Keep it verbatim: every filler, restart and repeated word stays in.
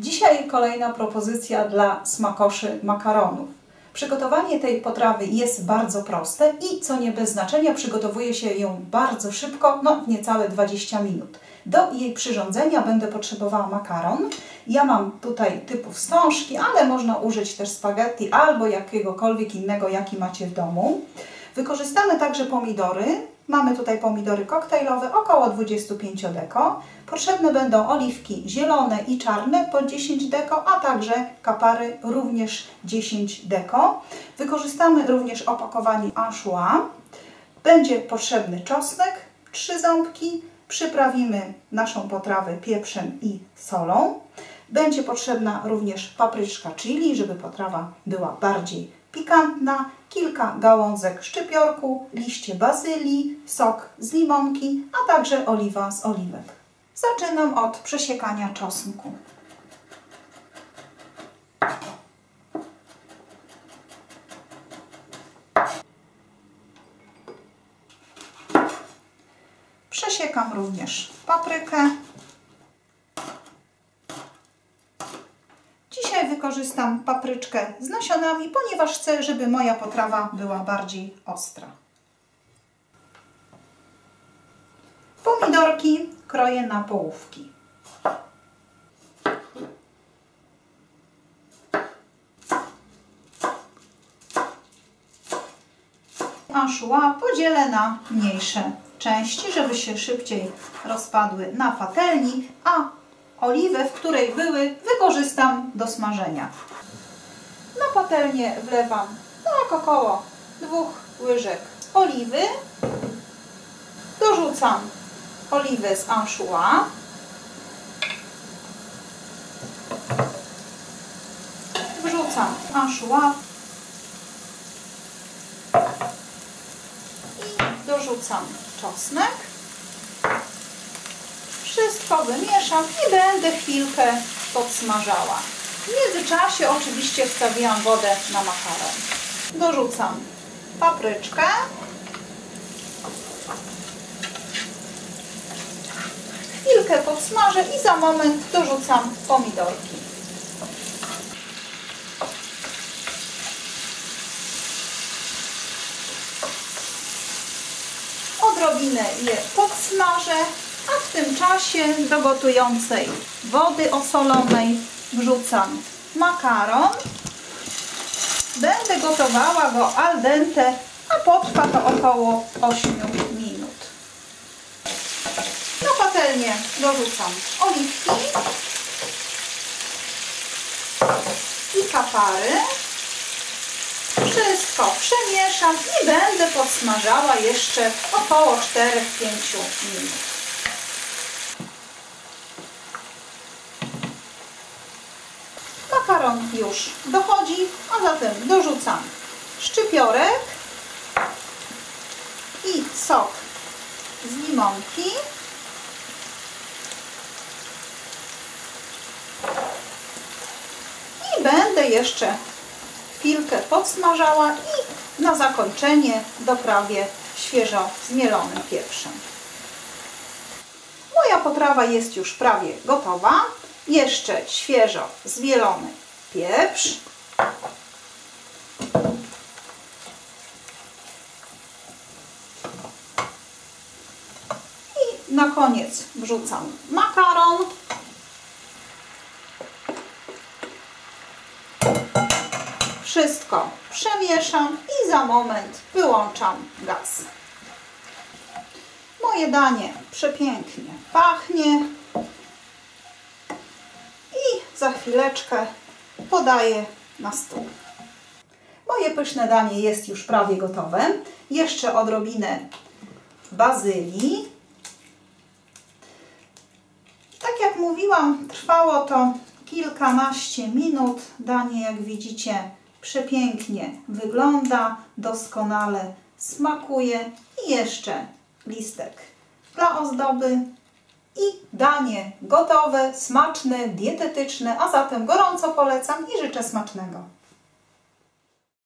Dzisiaj kolejna propozycja dla smakoszy makaronów. Przygotowanie tej potrawy jest bardzo proste i co nie bez znaczenia przygotowuje się ją bardzo szybko, no niecałe dwadzieścia minut. Do jej przyrządzenia będę potrzebowała makaron. Ja mam tutaj typu wstążki, ale można użyć też spaghetti albo jakiegokolwiek innego, jaki macie w domu. Wykorzystamy także pomidory. Mamy tutaj pomidory koktajlowe, około dwadzieścia pięć deko. Potrzebne będą oliwki zielone i czarne po dziesięć deko, a także kapary również dziesięć deko. Wykorzystamy również opakowanie anchois. Będzie potrzebny czosnek, trzy ząbki. Przyprawimy naszą potrawę pieprzem i solą. Będzie potrzebna również papryczka chili, żeby potrawa była bardziej pikantna, kilka gałązek szczypiorku, liście bazylii, sok z limonki, a także oliwa z oliwek. Zaczynam od przesiekania czosnku. Przesiekam również paprykę. Dzisiaj wykorzystam papryczkę z nasionami, ponieważ chcę, żeby moja potrawa była bardziej ostra. Pomidorki kroję na połówki. Anchois podzielę na mniejsze części, żeby się szybciej rozpadły na patelni, a oliwę, w której były, wykorzystam do smażenia. Na patelnię wlewam tak około dwóch łyżek oliwy. Dorzucam oliwę z anchois. Wrzucam anchois i dorzucam czosnek. Wszystko wymieszam i będę chwilkę podsmażała. W międzyczasie oczywiście wstawiłam wodę na makaron. Dorzucam papryczkę. Chwilkę podsmażę i za moment dorzucam pomidorki. Odrobinę je podsmażę. A w tym czasie do gotującej wody osolonej wrzucam makaron. Będę gotowała go al dente, a potrwa to około osiem minut. Na patelnię dorzucam oliwki i kapary. Wszystko przemieszam i będę podsmażała jeszcze około cztery do pięciu minut. Makaron już dochodzi, a zatem dorzucam szczypiorek i sok z limonki. I będę jeszcze chwilkę podsmażała i na zakończenie doprawię świeżo zmielonym pieprzem. Moja potrawa jest już prawie gotowa. Jeszcze świeżo zmielony pieprz. I na koniec wrzucam makaron. Wszystko przemieszam i za moment wyłączam gaz. Moje danie przepięknie pachnie. Za chwileczkę podaję na stół. Moje pyszne danie jest już prawie gotowe. Jeszcze odrobinę bazylii. Tak jak mówiłam, trwało to kilkanaście minut. Danie, jak widzicie, przepięknie wygląda, doskonale smakuje. I jeszcze listek dla ozdoby. I danie gotowe, smaczne, dietetyczne, a zatem gorąco polecam i życzę smacznego.